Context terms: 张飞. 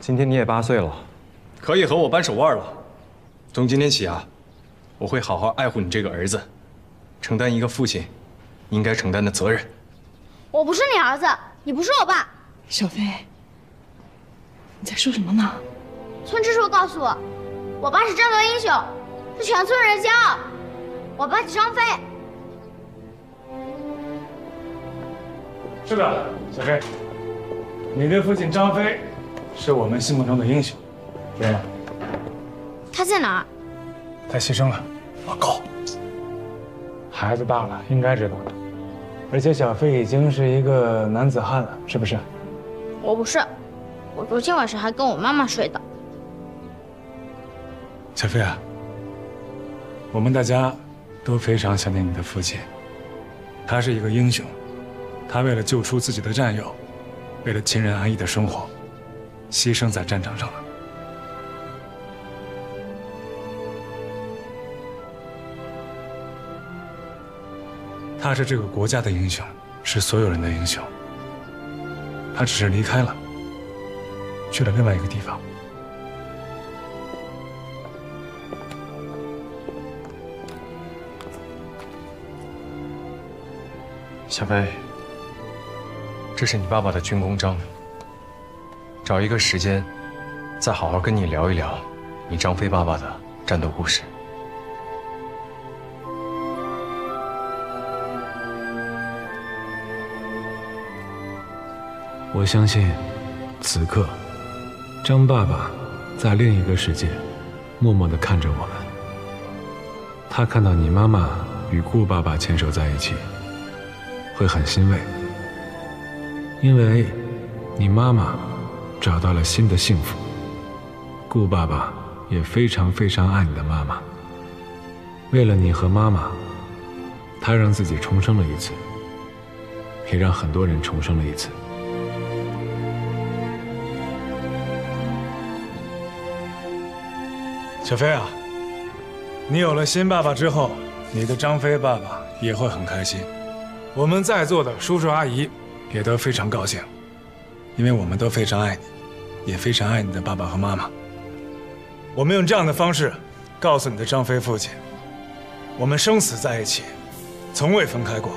今天你也8岁了，可以和我扳手腕了。从今天起啊，我会好好爱护你这个儿子，承担一个父亲应该承担的责任。我不是你儿子，你不是我爸。小飞，你在说什么呢？村支书告诉我，我爸是战斗英雄，是全村人的骄傲。我爸是张飞。 是的，小飞，你的父亲张飞是我们心目中的英雄，知道吗？他在哪儿？他牺牲了。报告。孩子大了，应该知道的。而且小飞已经是一个男子汉了，是不是？我不是，我昨天晚上还跟我妈妈睡的。小飞啊，我们大家都非常想念你的父亲，他是一个英雄。 他为了救出自己的战友，为了亲人安逸的生活，牺牲在战场上了。他是这个国家的英雄，是所有人的英雄。他只是离开了，去了另外一个地方。小飞。 这是你爸爸的军功章，找一个时间，再好好跟你聊一聊你张飞爸爸的战斗故事。我相信，此刻，张爸爸在另一个世界，默默地看着我们。他看到你妈妈与顾爸爸牵手在一起，会很欣慰。 因为，你妈妈找到了新的幸福，顾爸爸也非常非常爱你的妈妈。为了你和妈妈，他让自己重生了一次，也让很多人重生了一次。小飞啊，你有了新爸爸之后，你的张飞爸爸也会很开心。我们在座的叔叔阿姨。 也都非常高兴，因为我们都非常爱你，也非常爱你的爸爸和妈妈。我们用这样的方式告诉你的张飞父亲，我们生死在一起，从未分开过。